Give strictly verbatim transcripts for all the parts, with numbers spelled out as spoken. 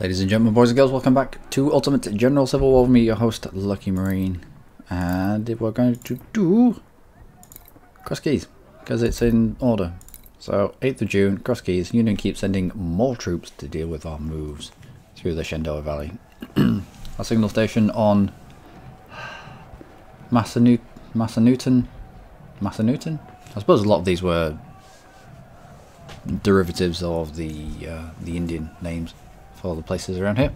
Ladies and gentlemen, boys and girls, welcome back to Ultimate General Civil War with me, your host, LuckyMarine. And we're going to do Cross Keys, because it's in order. So, eighth of June, Cross Keys, Union keeps sending more troops to deal with our moves through the Shenandoah Valley. Our signal station on Massanutten, Massanutten, Massanutten? I suppose a lot of these were derivatives of the uh, the Indian names for the places around here,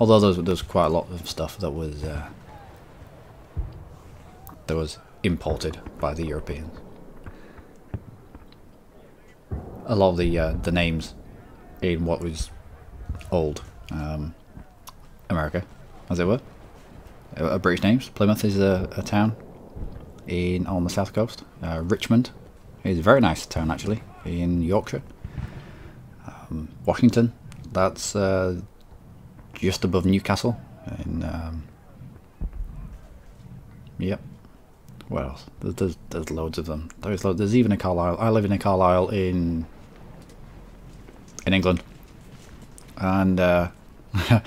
although there was, there was quite a lot of stuff that was uh, that was imported by the Europeans. A lot of the uh, the names in what was old um, America, as it were, are British names. Plymouth is a, a town in on the south coast. Uh, Richmond is a very nice town actually in Yorkshire. Um, Washington. That's uh, just above Newcastle, and um, yep. What else? There's, there's, there's loads of them. There's lo there's even a Carlisle. I live in a Carlisle in in England, and uh, I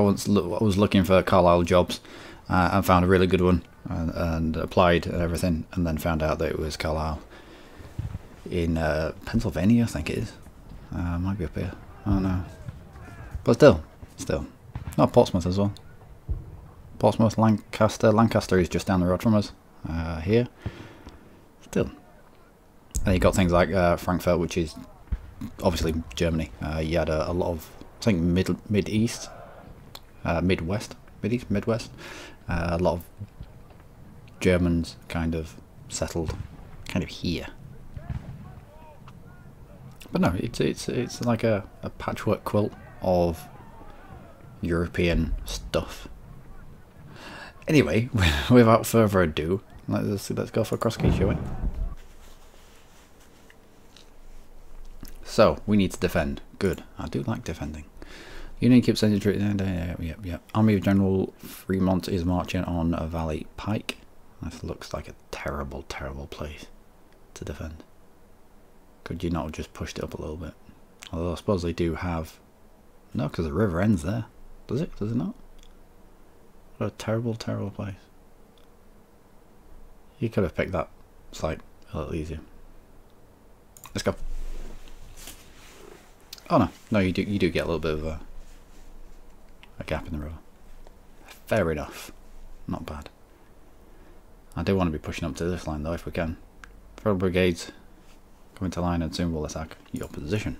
once lo I was looking for Carlisle jobs uh, and found a really good one, and, and applied and everything, and then found out that it was Carlisle in uh, Pennsylvania, I think it is. Uh, might be up here. I don't know. But still, still. Not Portsmouth as well. Portsmouth, Lancaster. Lancaster is just down the road from us. Uh, here. Still. And you got things like uh, Frankfurt, which is obviously Germany. Uh, you had a, a lot of, I think, mid, mid-east. Uh, mid-west. Mid-east? Mid-west. Uh, a lot of Germans kind of settled kind of here. But no, it's it's it's like a, a patchwork quilt of European stuff. Anyway, without further ado, let's let's go for a cross key, shall we? So we need to defend. Good, I do like defending. Union keeps sending troops. Yeah, yeah, yeah. Army of General Fremont is marching on a Valley Pike. This looks like a terrible, terrible place to defend. Could you not have just pushed it up a little bit? Although I suppose they do have... No, because the river ends there. Does it? Does it not? What a terrible, terrible place. You could have picked that site a little easier. Let's go. Oh no. No, you do, you do get a little bit of a, a gap in the river. Fair enough. Not bad. I do want to be pushing up to this line though, if we can. Federal brigades... Come into line and soon we'll attack your position.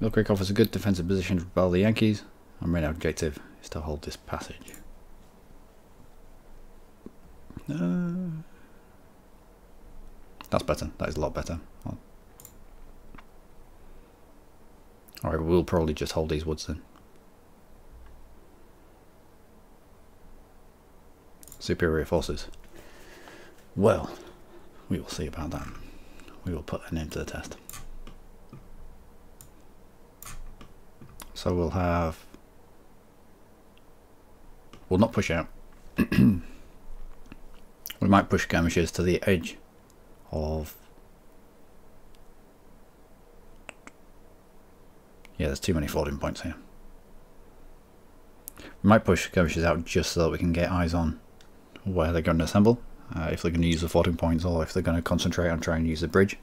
Mill Creek offers a good defensive position to repel the Yankees. Our main objective is to hold this passage. Uh, that's better. That is a lot better. Alright, we'll probably just hold these woods then. Superior forces. Well... We will see about that. We will put an end to the test. So we'll have... We'll not push out. We might push skirmishers to the edge of... Yeah, there's too many fording points here. We might push skirmishers out just so that we can get eyes on where they're going to assemble. Uh, if they're going to use the fording points or if they're going to concentrate on trying to use the bridge.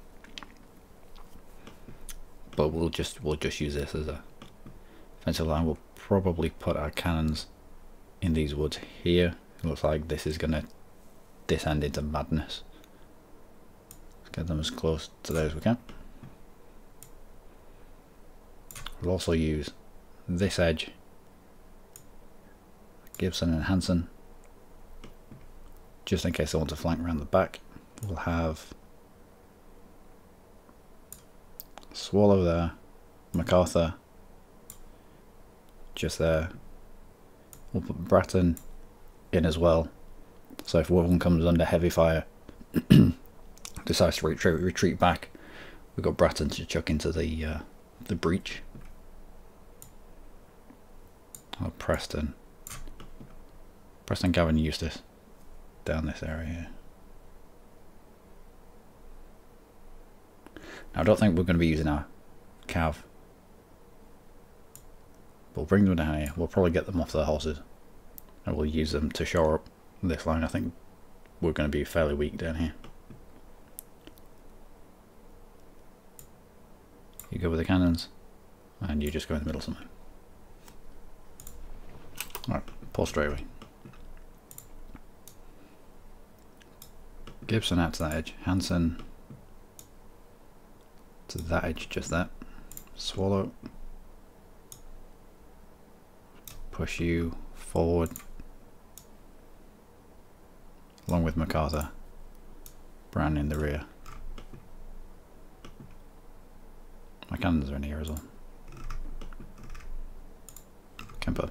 But we'll just we'll just use this as a defensive line. We'll probably put our cannons in these woods here. It looks like this is going to descend into madness. Let's get them as close to there as we can. We'll also use this edge. Gibson and Hanson. Just in case I want to flank around the back, we'll have Swallow there, MacArthur just there. We'll put Bratton in as well. So if one comes under heavy fire, decides to retreat, retreat back, we've got Bratton to chuck into the uh, the breach. Oh, Preston, Preston, Gavin, Eustace. Down this area here. Now I don't think we're going to be using our cav We'll bring them down here. We'll probably get them off their horses. And we'll use them to shore up this line. I think we're going to be fairly weak down here. You go with the cannons. And you just go in the middle somewhere. Alright, pull straight away. Gibson out to that edge. Hansen to that edge, just that. Swallow. Push you forward. Along with MacArthur. Brown in the rear. My cannons are in here as well. Kemper.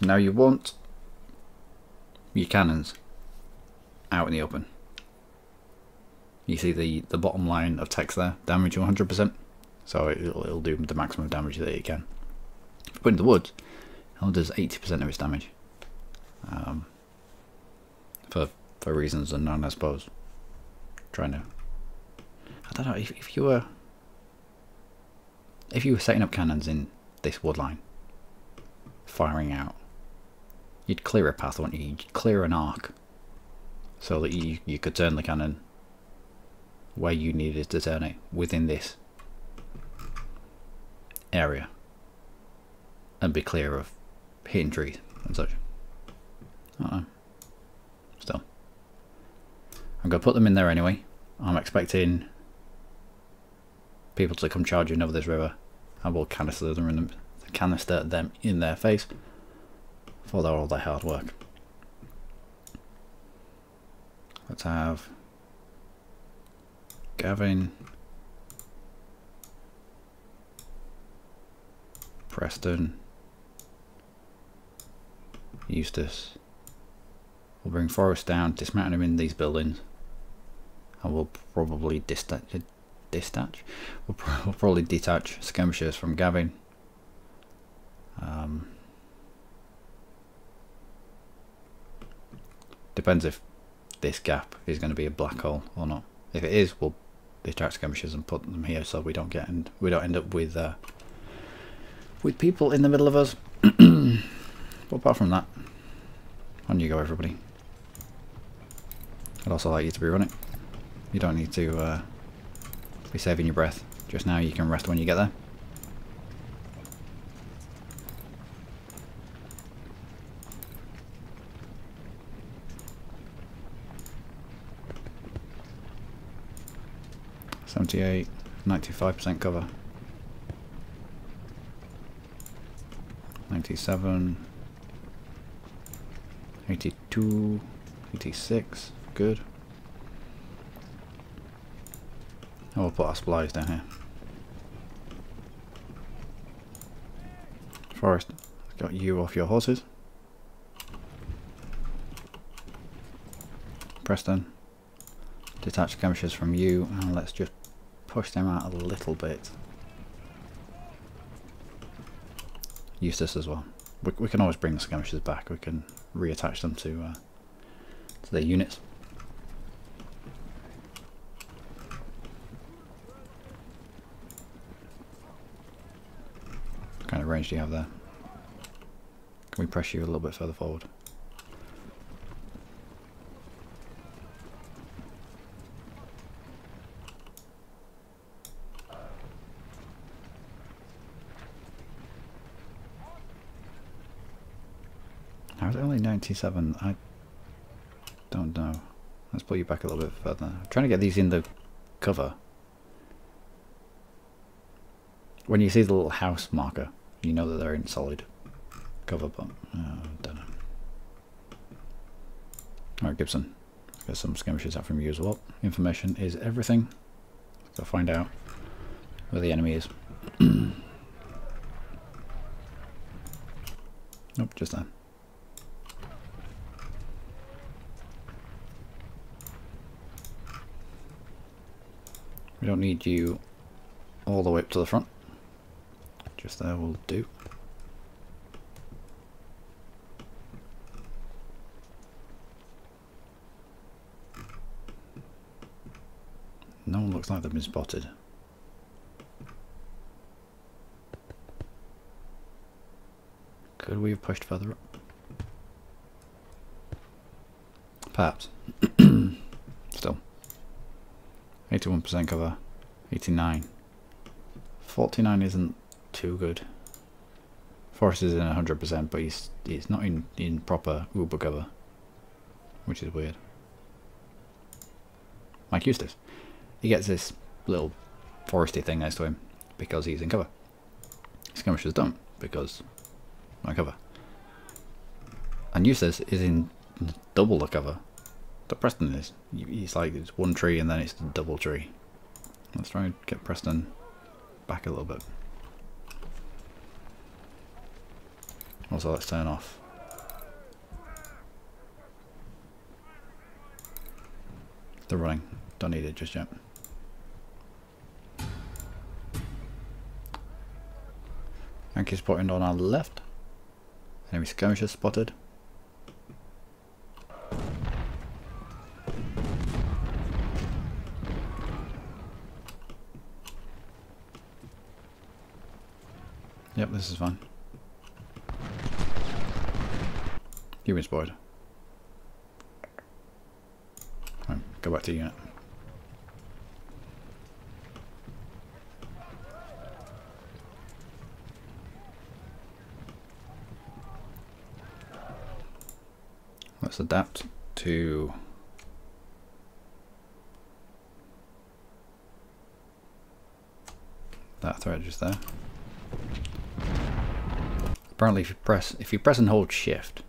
Now you want your cannons out in the open. You see the, the bottom line of text there, damage one hundred percent. So it'll, it'll do the maximum damage that it can. If you put it in the woods, it does eighty percent of its damage. Um, for, for reasons unknown, I suppose. Trying to... I don't know, if, if you were... If you were setting up cannons in this wood line, firing out, you'd clear a path, wouldn't you? You'd clear an arc so that you, you could turn the cannon where you needed to turn it within this area and be clear of hitting trees and such. I don't know. Still. I'm going to put them in there anyway. I'm expecting people to come charging over this river. I will canister them in them, canister them in their face for all their hard work. Let's have Gavin, Preston, Eustace. We'll bring Forrest down, dismount him in these buildings, and we'll probably dispatch. Dispatch. We'll, pro we'll probably detach skirmishers from Gavin. Um, depends if this gap is going to be a black hole or not. If it is, we'll detach skirmishers and put them here so we don't get and we don't end up with uh, with people in the middle of us. But apart from that, on you go, everybody. I'd also like you to be running. You don't need to. Uh, Be saving your breath. Just now, you can rest when you get there. seventy-eight, ninety-five percent cover. ninety-seven, eighty-two, eighty-six, good. And we'll put our supplies down here. Forrest, got you off your horses. Preston, detach skirmishers from you, and let's just push them out a little bit. Eustace as well. We, we can always bring the skirmishers back. We can reattach them to uh, to their units. Range do you have there? Can we press you a little bit further forward? I was only ninety-seven. I don't know. Let's put you back a little bit further. I'm trying to get these in the cover. When you see the little house marker, you know that they're in solid cover, but I uh, don't know. Alright, Gibson, let's get some skirmishes out from you as well. Information is everything. Let's go find out where the enemy is. Nope, just that. We don't need you all the way up to the front. Just there will do. No one looks like they've been spotted. Could we have pushed further up? Perhaps. Still. eighty-one percent cover. eighty-nine. forty-nine isn't too good. Forrest is in one hundred percent, but he's, he's not in, in proper uber cover. Which is weird. Mike Eustace. He gets this little foresty thing next to him because he's in cover. Skirmishers don't because my cover. And Eustace is in double the cover that Preston is. He's like, it's one tree and then it's a double tree. Let's try and get Preston back a little bit. Also, let's turn off. They're running. Don't need it just yet. Yankee spotted on our left. Enemy skirmisher spotted. Yep, this is fine. You've been spotted. Right, go back to your unit. Let's adapt to that thread just there. Apparently, if you press, if you press and hold Shift,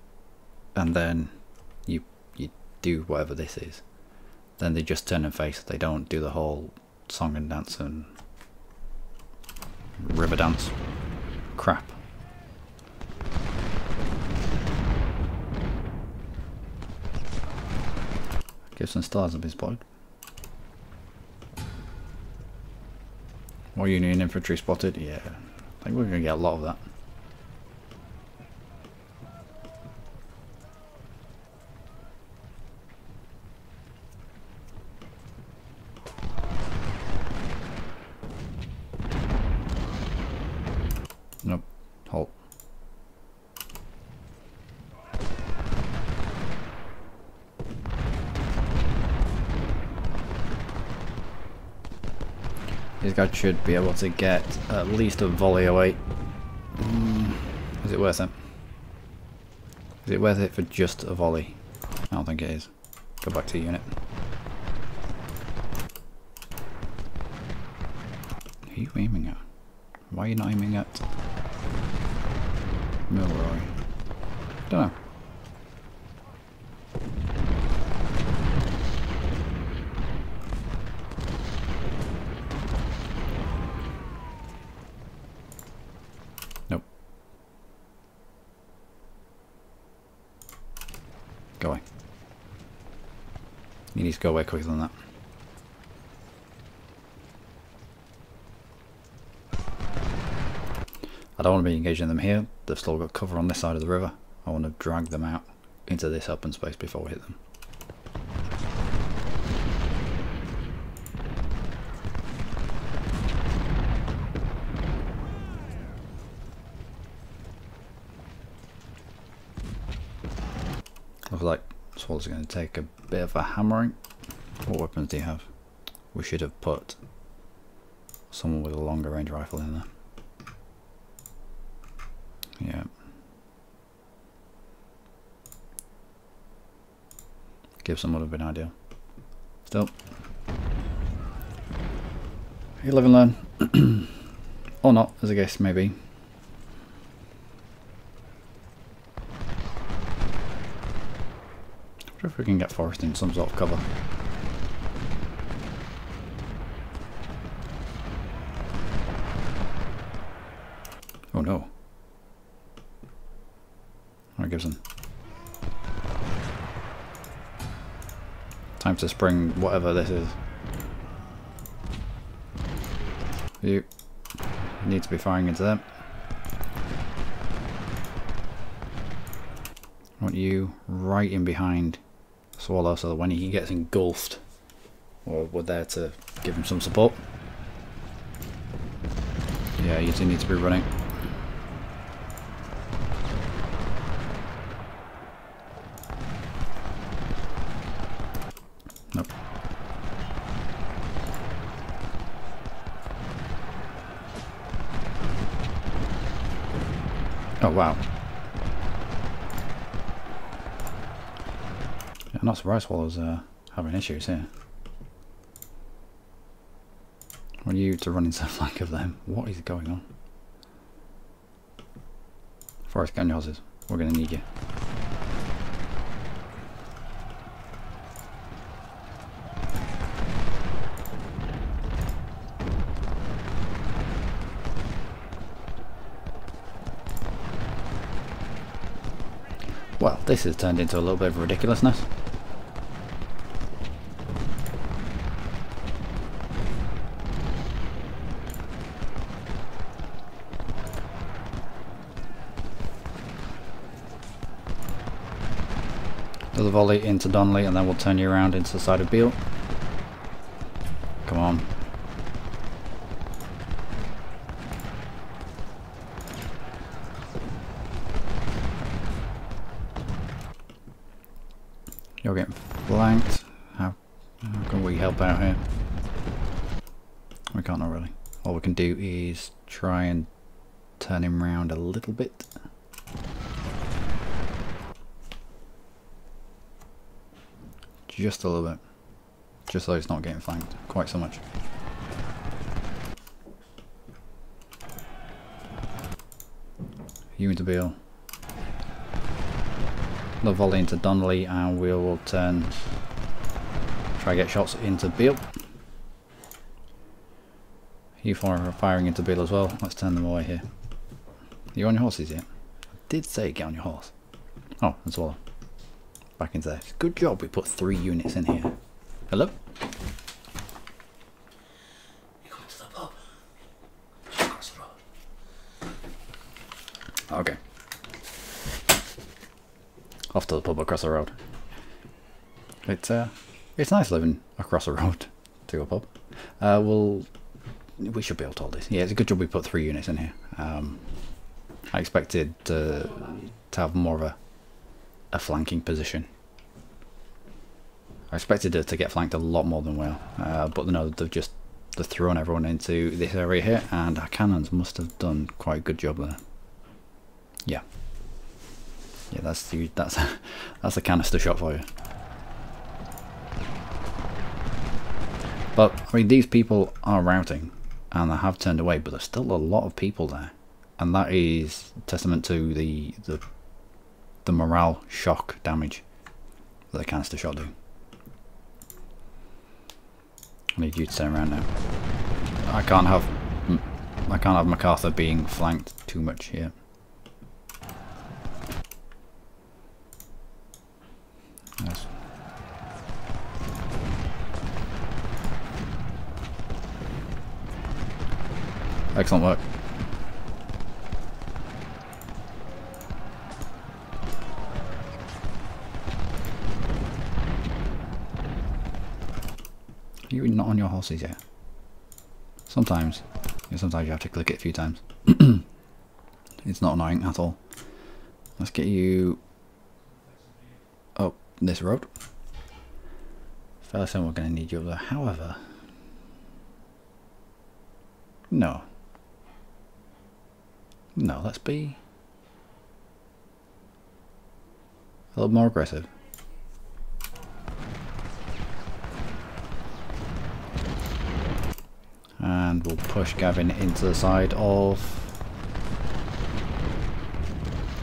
and then you you do whatever this is, then they just turn and face. They don't do the whole song and dance and river dance crap. Gibson stars have been spotted. More Union infantry spotted. Yeah, I think we're going to get a lot of that. Nope. Halt. These guys should be able to get at least a volley away. Mm, is it worth it? Is it worth it for just a volley? I don't think it is. Go back to your unit. Who are you aiming at? Why are you not aiming at Milroy? Don't know. You need to go away quicker than that. I don't want to be engaging them here. They've still got cover on this side of the river. I want to drag them out into this open space before we hit them. Looks like Swallows are going to take a bit of a hammering. What weapons do you have? We should have put someone with a longer range rifle in there. Yeah. Gibson would have been ideal. Still. You live and learn. Or not, as I guess, maybe. I wonder if we can get Forrest in some sort of cover. Oh no. Alright, Gibson. Time to spring whatever this is. You need to be firing into them. I want you right in behind Swallow so that when he gets engulfed, or we're there to give him some support. Yeah, you do need to be running. Oh, wow. I'm not surprised Swallow's uh, having issues here. I want you to run into the flank of them. What is going on? Forest, get on your horses. We're going to need you. Well, this has turned into a little bit of ridiculousness. The volley into Donnelly, and then we'll turn you around into the side of Beale. Come on. You're getting flanked. How, how can we help out here? We can't, not really. All we can do is try and turn him round a little bit. Just a little bit. Just so he's not getting flanked quite so much. You into Beale. The volley into Donnelly, and we will turn. Try to get shots into Beale. You are firing into Beale as well. Let's turn them away here. Are you on your horses yet? I did say get on your horse. Oh, that's all. Back into there. Good job we put three units in here. Hello? You coming to the pub? Across the road. Okay. Off to the pub across the road. It's uh it's nice living across the road to a pub. Uh well we should be able to hold this. Yeah, it's a good job we put three units in here. Um I expected uh, to have more of a a flanking position. I expected her to get flanked a lot more than well, uh, but no, they've just they've thrown everyone into this area here, and our cannons must have done quite a good job there. Yeah, yeah, that's the, that's that's a canister shot for you. But I mean, these people are routing, and they have turned away, but there's still a lot of people there, and that is testament to the the. the morale shock damage that the canister shot do. I need you to turn around now. I can't have I can't have MacArthur being flanked too much here. Yes. Excellent work. You're not on your horses yet. Sometimes, yeah, sometimes you have to click it a few times. It's not annoying at all. Let's get you up this road. First thing, we're going to need you up there. However, no, no. Let's be a little more aggressive. And we'll push Gavin into the side of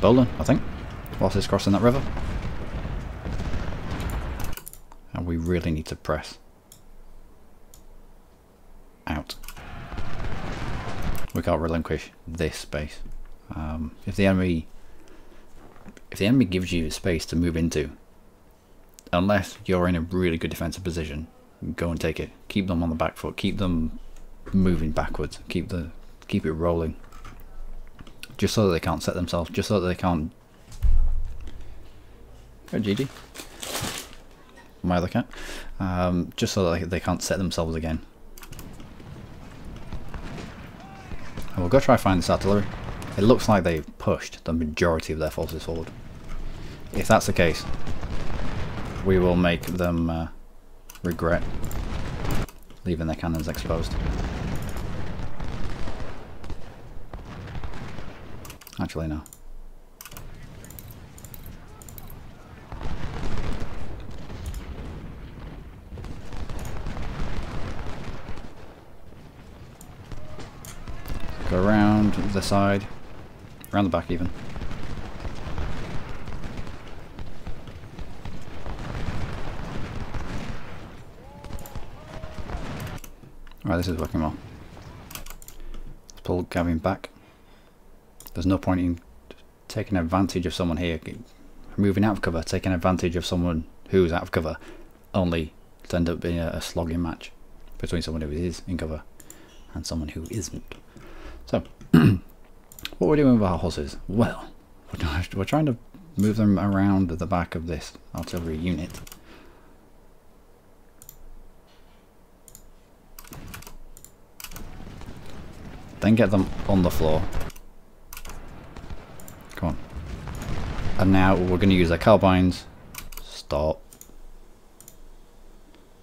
Bolin, I think, whilst he's crossing that river. And we really need to press out. We can't relinquish this space. Um, if the enemy, if the enemy gives you space to move into, unless you're in a really good defensive position, go and take it. Keep them on the back foot. Keep them moving backwards, keep the keep it rolling, just so that they can't set themselves, just so that they can't. Oh, G G, my other cat. Um, just so that they can't set themselves again. And we'll go try find this artillery. It looks like they've pushed the majority of their forces forward. If that's the case, we will make them uh, regret leaving their cannons exposed. Actually, no. Go around the side. Around the back even. Right, this is working well. Let's pull Gavin back. There's no point in taking advantage of someone here. Moving out of cover, taking advantage of someone who's out of cover, only to end up being a, a slogging match between someone who is in cover and someone who isn't. So, what we're doing with our horses? Well, we're trying to move them around the back of this artillery unit. Then get them on the floor. Come on. And now we're going to use the carbines. Stop.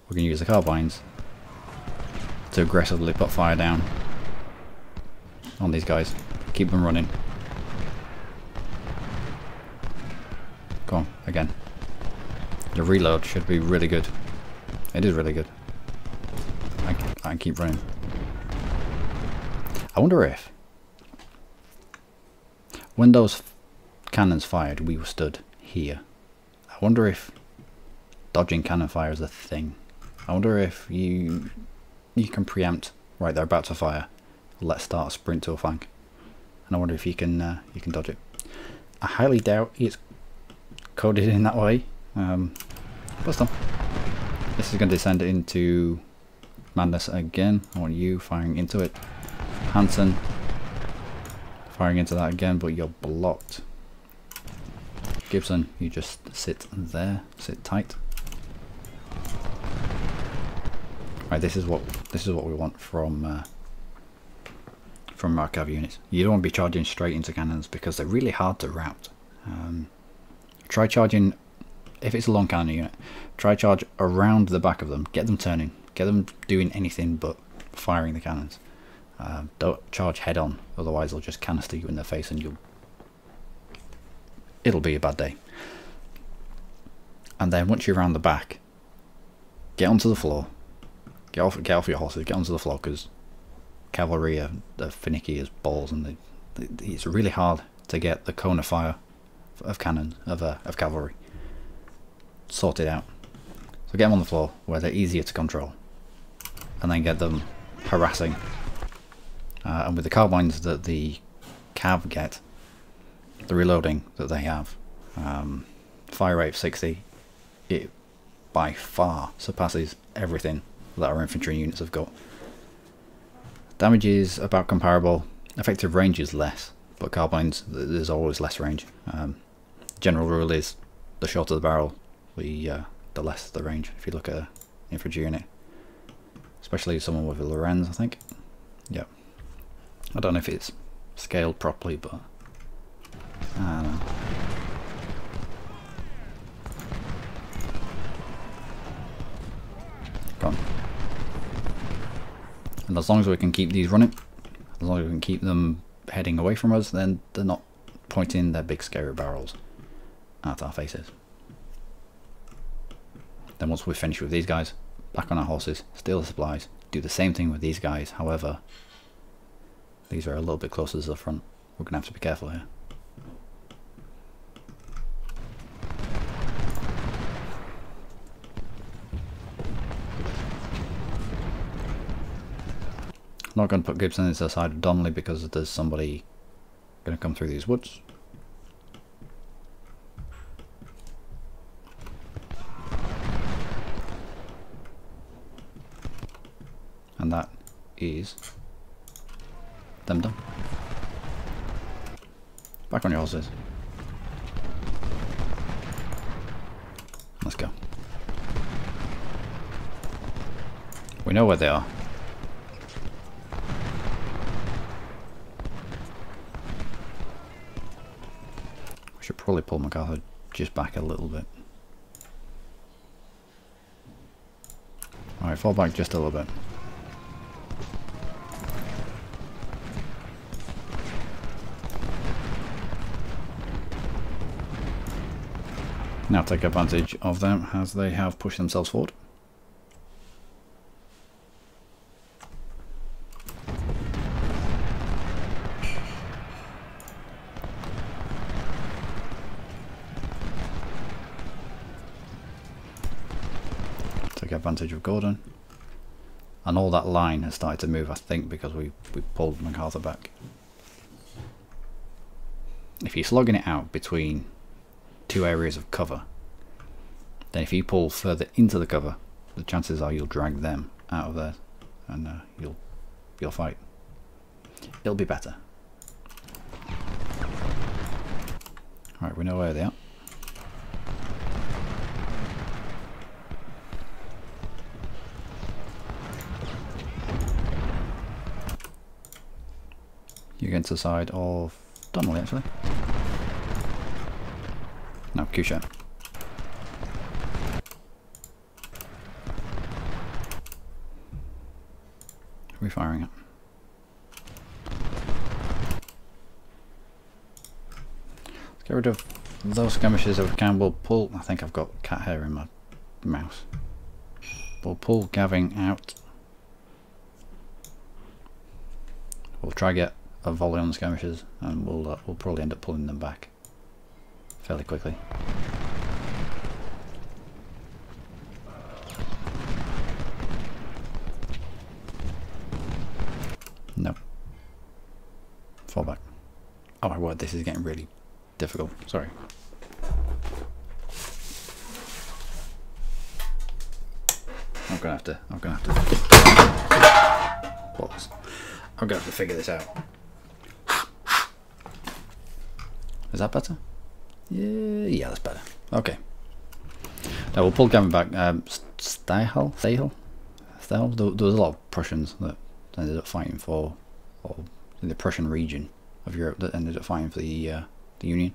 We're going to use the carbines to aggressively put fire down on these guys. Keep them running. Come on, again. The reload should be really good. It is really good. I, I keep running. I wonder if, when those cannons fired, we were stood here. I wonder if dodging cannon fire is a thing. I wonder if you you can preempt. Right, they're about to fire. Let's start a sprint to a flank. And I wonder if you can uh, you can dodge it. I highly doubt it's coded in that way. Um, but still, this is going to descend into madness again. I want you firing into it. Hanson firing into that again, but you're blocked. Gibson, you just sit there, sit tight. Right, this is what this is what we want from uh, from our cav units. You don't want to be charging straight into cannons because they're really hard to rout. Um, try charging if it's a long cannon unit. Try charge around the back of them, get them turning, get them doing anything but firing the cannons. Uh, don't charge head on, otherwise they'll just canister you in the face and you'll it'll be a bad day. And then once you're around the back, get onto the floor, get off get off your horses, get onto the floor, because cavalry are, are finicky as balls, and they, they, it's really hard to get the cone of fire of cannon of, uh, of cavalry sorted out. So get them on the floor where they're easier to control, and then get them harassing. Uh, and with the carbines that the cav get, the reloading that they have, um, fire rate of sixty, it by far surpasses everything that our infantry units have got. Damage is about comparable, effective range is less, but carbines, there's always less range. Um, general rule is the shorter the barrel, the, uh, the less the range, if you look at an infantry unit. Especially someone with a Lorenz, I think. Yep. I don't know if it's scaled properly, but I don't know. Gone. And as long as we can keep these running, as long as we can keep them heading away from us, then they're not pointing their big scary barrels at our faces. Then once we're finished with these guys, back on our horses, steal the supplies, do the same thing with these guys, however. These are a little bit closer to the front. We're going to have to be careful here. I'm not going to put Gibson into the side of Donnelly because there's somebody going to come through these woods. And that is them done. Back on your horses. Let's go. We know where they are. We should probably pull MacArthur just back a little bit. Alright, fall back just a little bit. Now take advantage of them as they have pushed themselves forward. advantage of Gordon. And all that line has started to move, I think, because we, we pulled MacArthur back. If you're slogging it out between two areas of cover, then if you pull further into the cover, the chances are you'll drag them out of there, and uh, you'll you'll fight. It'll be better. Right, we know where they are. You're against the side of Donnelly, actually. No, Kushan. We're firing it. Let's get rid of those skirmishes if we can. We'll pull. I think I've got cat hair in my mouse. We'll pull Gavin out. We'll try get a volley on the skirmishes, and we'll uh, we'll probably end up pulling them back fairly quickly. No. Fall back. Oh my word, this is getting really difficult. Sorry. I'm gonna have to. I'm gonna have to. Pause. I'm gonna have to figure this out. Is that better? Yeah, yeah, that's better. Okay. Now we'll pull Gavin back. Um, Stahel, Stahel, Stahel. There, there was a lot of Prussians that ended up fighting for, or in the Prussian region of Europe that ended up fighting for the uh, the Union.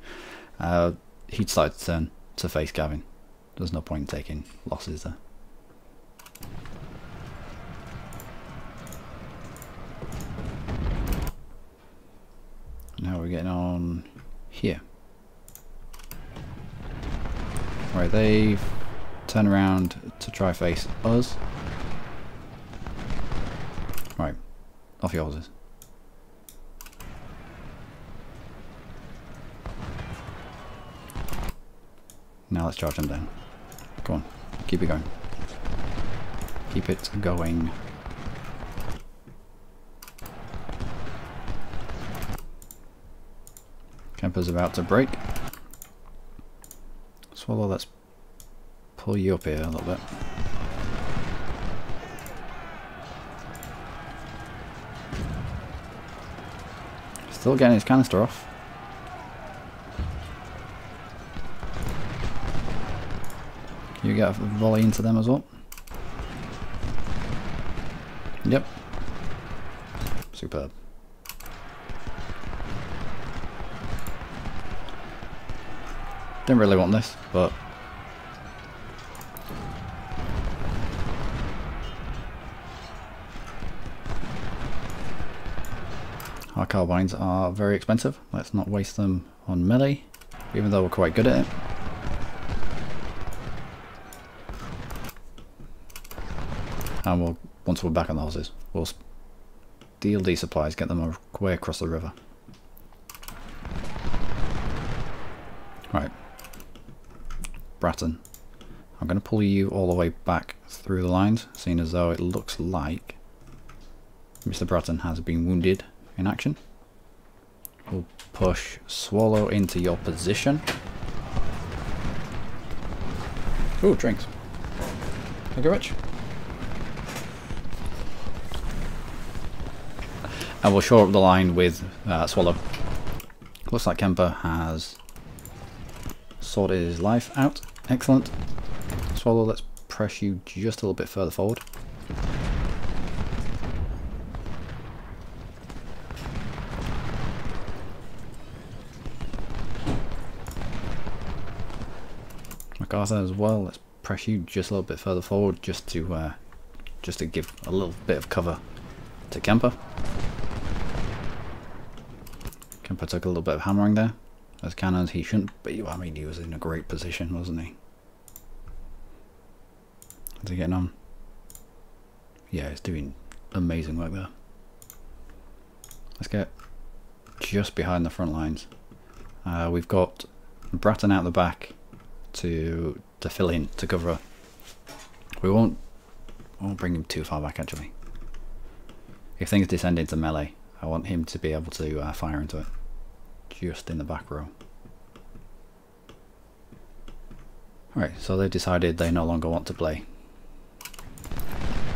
Uh, he decided to turn to face Gavin. There's no point in taking losses there. Now we're getting on here. Right, they've turned around to try face us. Right, off your horses. Now let's charge them down. Come on, keep it going. Keep it going. Kemper's about to break. Swallow, let's pull you up here a little bit. Still getting his canister off. You get a volley into them as well. Yep. Superb. Didn't really want this, but our carbines are very expensive. Let's not waste them on melee, even though we're quite good at it. And we'll, once we're back on the horses, we'll steal these supplies, get them way across the river. Right. Bratton, I'm going to pull you all the way back through the lines, seeing as though it looks like Mister Bratton has been wounded in action. We'll push Swallow into your position. Ooh, drinks. Thank you very much. And we'll shore up the line with uh, Swallow. Looks like Kemper has sorted his life out. Excellent. Swallow, let's press you just a little bit further forward. MacArthur as well, let's press you just a little bit further forward, just to uh, just to give a little bit of cover to Kemper. Kemper took a little bit of hammering there. As cannons, he shouldn't be. I mean, he was in a great position, wasn't he? Is he getting on? Yeah, he's doing amazing work there. Let's get just behind the front lines. Uh, we've got Bratton out the back to to fill in, to cover up. We won't I won't bring him too far back actually. If things descend into melee, I want him to be able to uh, fire into it. Just in the back row. Alright, so they've decided they no longer want to play.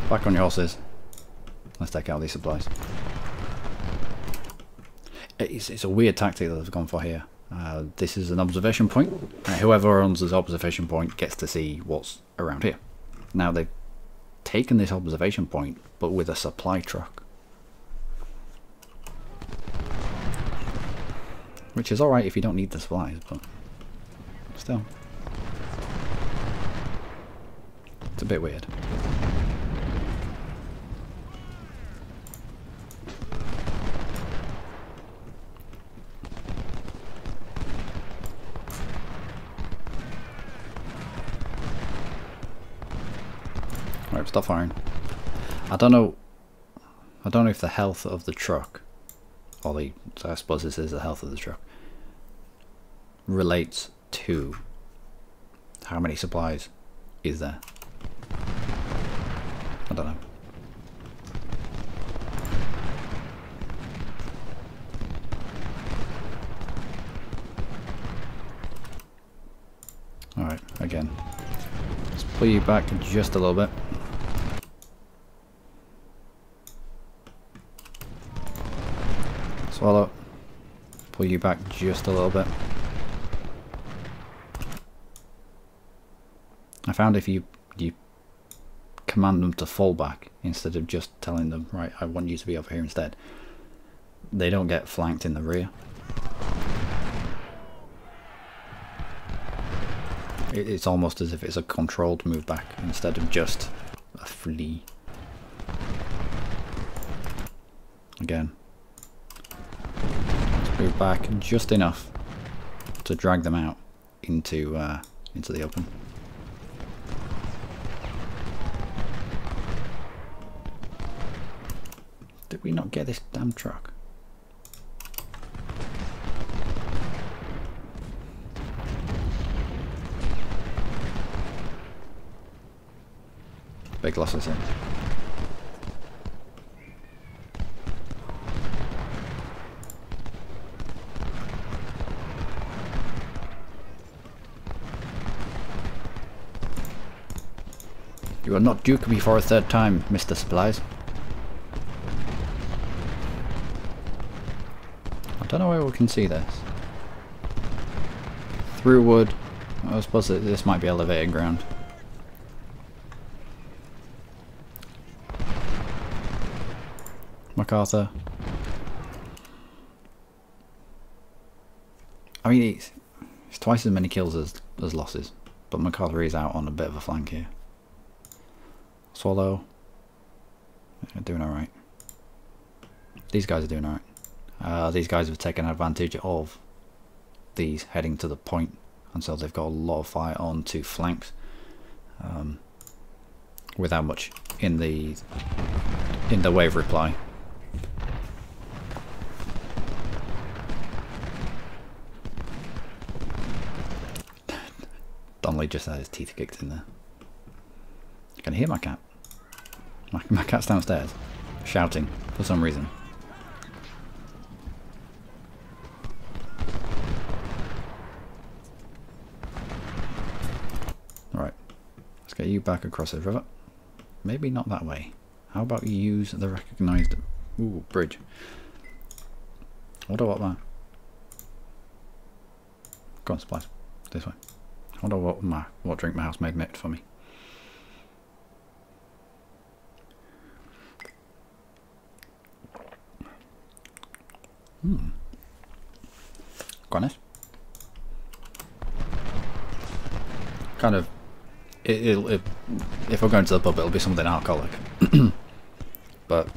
Back on your horses. Let's take out these supplies. It's, it's a weird tactic that they've gone for here. Uh, this is an observation point. Uh, whoever owns this observation point gets to see what's around here. Now they've taken this observation point, but with a supply truck. Which is alright if you don't need the supplies, but still. It's a bit weird. Alright, stop firing. I don't know I don't know if the health of the truck, or the, I suppose this is the health of the truck, relates to how many supplies is there. I don't know. Alright, again. Let's pull you back just a little bit. Swallow. Pull you back just a little bit. I found if you you command them to fall back instead of just telling them, right, I want you to be over here instead, they don't get flanked in the rear. It, it's almost as if it's a controlled move back instead of just a flee. Again. Move back just enough to drag them out into uh, into the open. Did we not get this damn truck? Big losses here. You will not duke me for a third time, Mister Supplies. I don't know where we can see this. Through wood. I suppose that this might be elevated ground. MacArthur. I mean, it's, it's twice as many kills as, as losses, but MacArthur is out on a bit of a flank here. Swallow. They're doing alright. These guys are doing alright. Uh, these guys have taken advantage of these heading to the point, and so they've got a lot of fire on two flanks um, without much in the in the way of reply. Donnelly just had his teeth kicked in there. Can I hear my cat? My, my cat's downstairs, shouting for some reason. Alright, let's get you back across the river. Maybe not that way. How about you use the recognised... Ooh, bridge. What about that? Go on, supplies. This way. I wonder what, my, what drink my housemaid made for me. Hmm. Quite kind of. It, it'll, it, if we're going to the pub, it'll be something alcoholic. But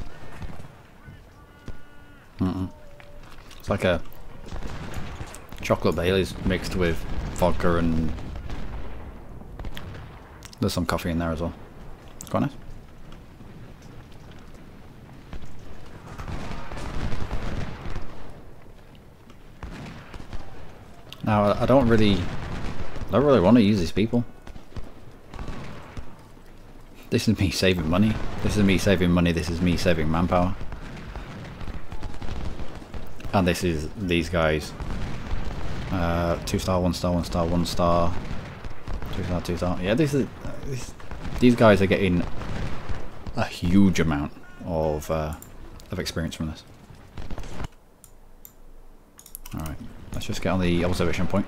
mm-mm. It's like a chocolate Baileys mixed with vodka, and there's some coffee in there as well. Quite nice. Now I don't really, I don't really want to use these people. This is me saving money. This is me saving money. This is me saving manpower. And this is these guys. Uh, two star, one star, one star, one star. Two star, two star. Yeah, this is this, these guys are getting a huge amount of uh, of experience from this. All right, let's just get on the observation point.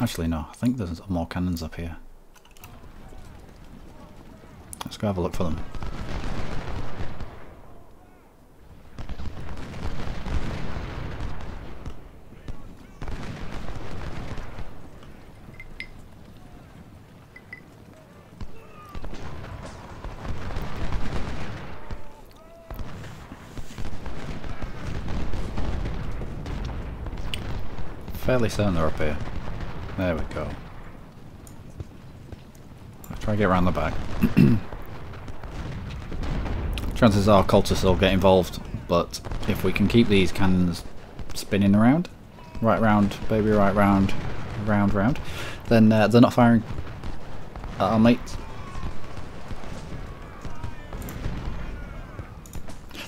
Actually, no. I think there's more cannons up here. Let's go have a look for them. Fairly certain they're up here. There we go. I'll try to get around the back. Chances are cultists will get involved, but if we can keep these cannons spinning around, right round, baby, right round, round, round, then uh, they're not firing at our mates.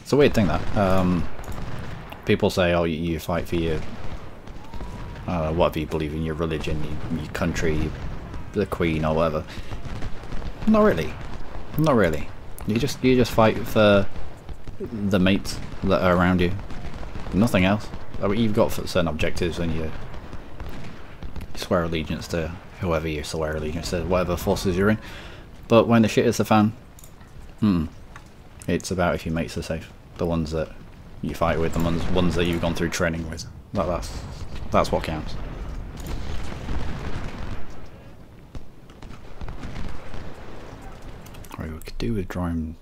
It's a weird thing that. Um, people say, oh, you, you fight for your... Uh, whatever you believe in, your religion, your, your country, the Queen, or whatever. Not really, not really. You just you just fight for the mates that are around you. Nothing else. I mean, you've got certain objectives, and you, you swear allegiance to whoever you swear allegiance to, whatever forces you're in. But when the shit hits the fan, mm, it's about if your mates are safe, the ones that you fight with, the ones ones that you've gone through training with. Like that's. That's what counts. Right, we could do with drawing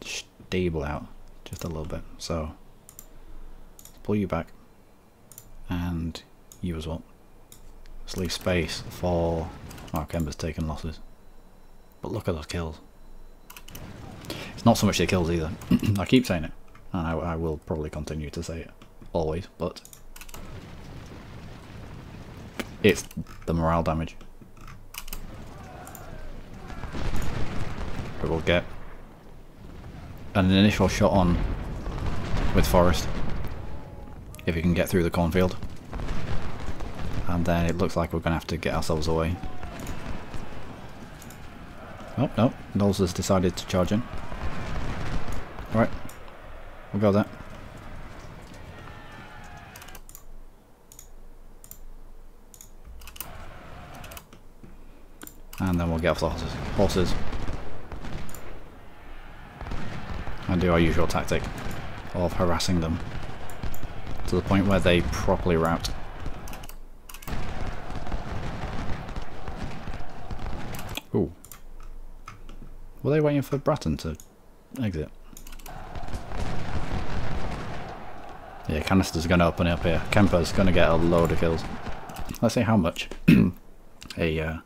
stable out just a little bit. So, pull you back, and you as well. Let's leave space for. Oh, Kemba's taking losses, but look at those kills. It's not so much the kills either. I keep saying it, and I, I will probably continue to say it always, but. It's the morale damage. We will get an initial shot on with Forrest if he can get through the cornfield, and then it looks like we're going to have to get ourselves away. Oh no, Knowles has decided to charge in. All right, we'll go there. And then we'll get off the horses, horses and do our usual tactic of harassing them to the point where they properly rout. Ooh. Were they waiting for Bratton to exit? Yeah, Canister's going to open it up here. Kemper's going to get a load of kills. Let's see how much a... Uh,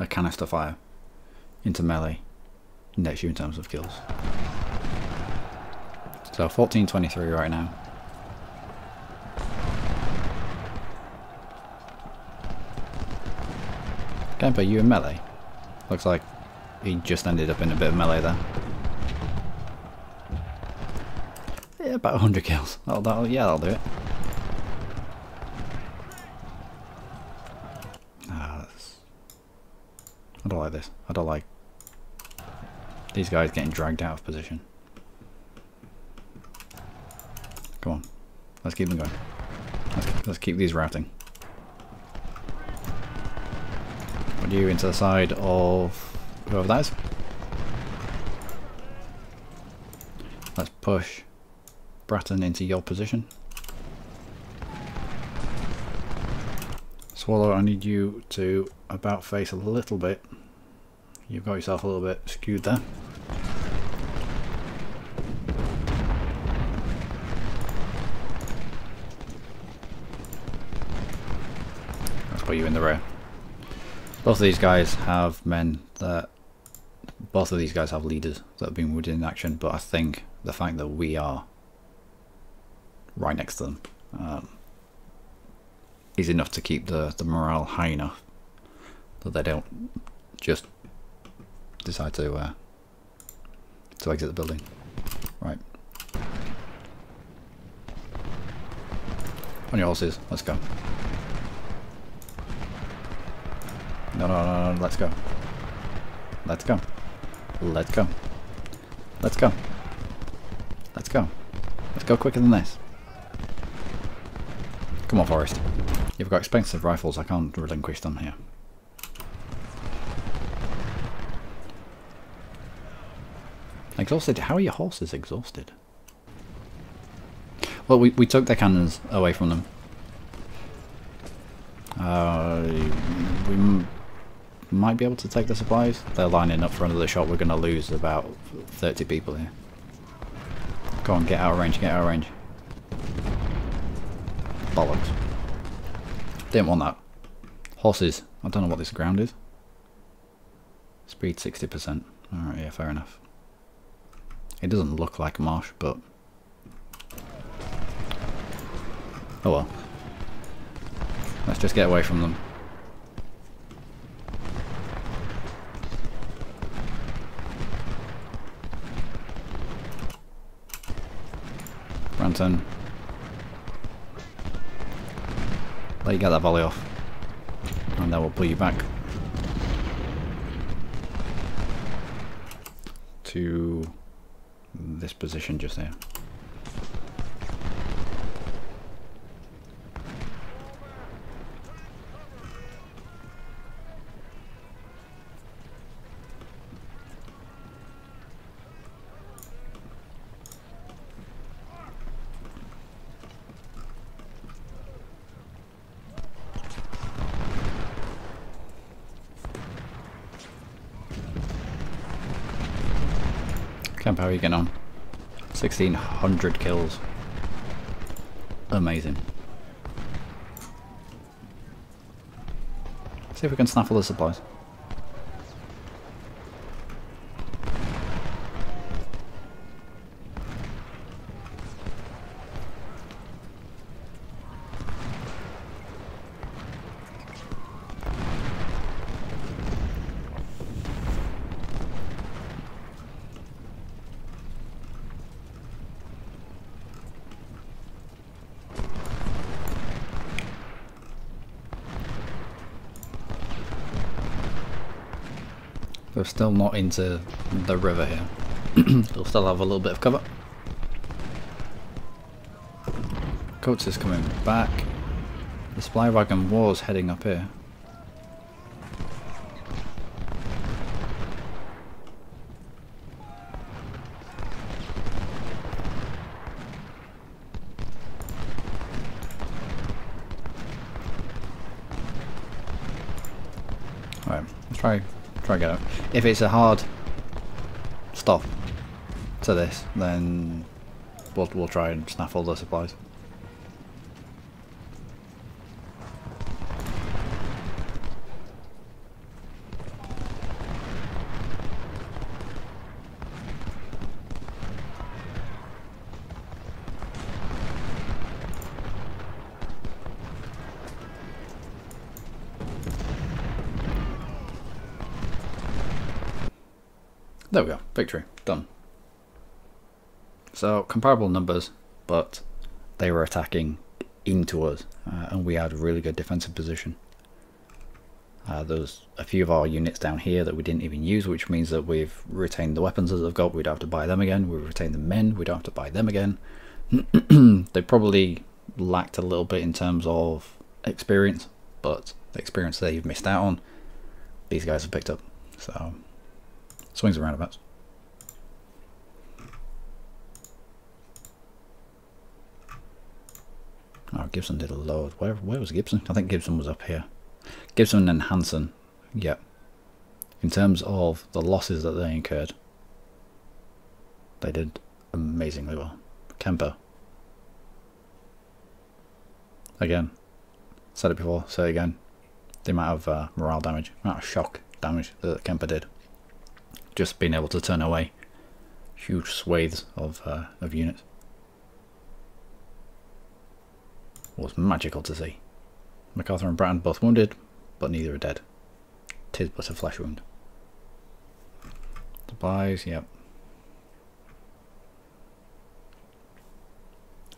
a canister fire into melee next you in terms of kills. So fourteen twenty-three right now. Kemper, you in melee? Looks like he just ended up in a bit of melee there. Yeah, about one hundred kills. That'll, that'll, yeah, that'll do it. I don't like this. I don't like these guys getting dragged out of position. Come on. Let's keep them going. Let's, let's keep these routing. Put you into the side of whoever that is. Let's push Bratton into your position. Swallow, I need you to about face a little bit. You've got yourself a little bit skewed there. Let's put you in the rear. Both of these guys have men that... Both of these guys have leaders that have been wounded in action, but I think the fact that we are right next to them um, is enough to keep the, the morale high enough that they don't just decide to uh, to exit the building. Right. On your horses, let's go. No, no, no, no, let's go. Let's go. Let's go. Let's go. Let's go. Let's go quicker than this. Come on, Forrest. You've got expensive rifles, I can't relinquish them here. Exhausted? How are your horses exhausted? Well, we, we took their cannons away from them. Uh, we m might be able to take the supplies. They're lining up for another shot. We're going to lose about thirty people here. Go on, get out of range, get out of range. Bollocks. Didn't want that. Horses. I don't know what this ground is. Speed sixty percent. Alright, yeah, fair enough. It doesn't look like marsh, but... oh well. Let's just get away from them. Ranton. Let you get that volley off. And then we'll pull you back. To this position just there. Kemp, how are you getting on? sixteen hundred kills. Amazing. See if we can snaffle the supplies. We're still not into the river here. We'll still have a little bit of cover. Coates is coming back. The supply wagon was heading up here. Alright, let's try. Try to get out. If it's a hard stop to this, then we'll, we'll try and snaffle the supplies. There we go, victory, done. So comparable numbers, but they were attacking into us, uh, and we had a really good defensive position. Uh, there's a few of our units down here that we didn't even use, which means that we've retained the weapons that they've got. We don't have to buy them again. We've retained the men. We don't have to buy them again. They probably lacked a little bit in terms of experience, but the experience that you've missed out on, these guys have picked up. So. Swings and roundabouts. Oh, Gibson did a load. Where, where was Gibson? I think Gibson was up here. Gibson and Hanson. Yep. In terms of the losses that they incurred, they did amazingly well. Kemper. Again. Said it before, say it again. The amount of uh, morale damage, amount of shock damage that Kemper did. Just being able to turn away huge swathes of uh, of units was magical to see. MacArthur and Bratton both wounded, but neither are dead. 'Tis but a flesh wound. Supplies, yep.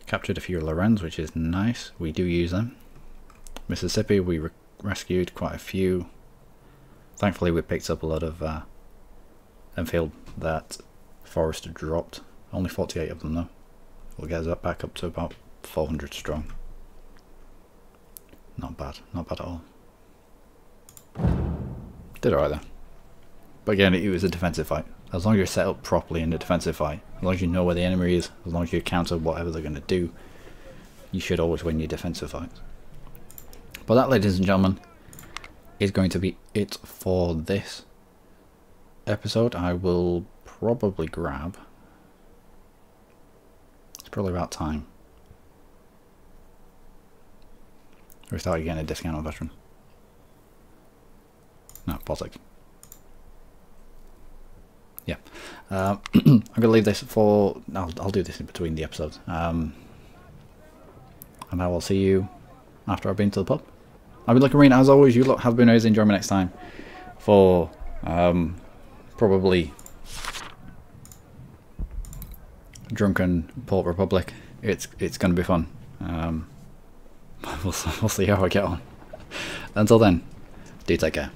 Captured a few Lorenz, which is nice. We do use them. Mississippi, we re rescued quite a few. Thankfully, we picked up a lot of uh, Enfield that Forrester dropped. Only forty-eight of them, though. We'll get that back up to about four hundred strong. Not bad. Not bad at all. Did alright there. But again, it was a defensive fight. As long as you're set up properly in the defensive fight, as long as you know where the enemy is, as long as you counter whatever they're going to do, you should always win your defensive fights. But that, ladies and gentlemen, is going to be it for this episode. I will probably grab... It's probably about time. We started getting a discount on veteran. No, politics. Yeah, uh, I'm gonna leave this for. I'll I'll do this in between the episodes, um, and I will see you after I've been to the pub. I've been LuckyMarine as always. You lot have been always. Enjoy me next time for um, probably Drunken Port Republic. It's it's gonna be fun. Um, we'll we'll see how I get on. Until then, do take care.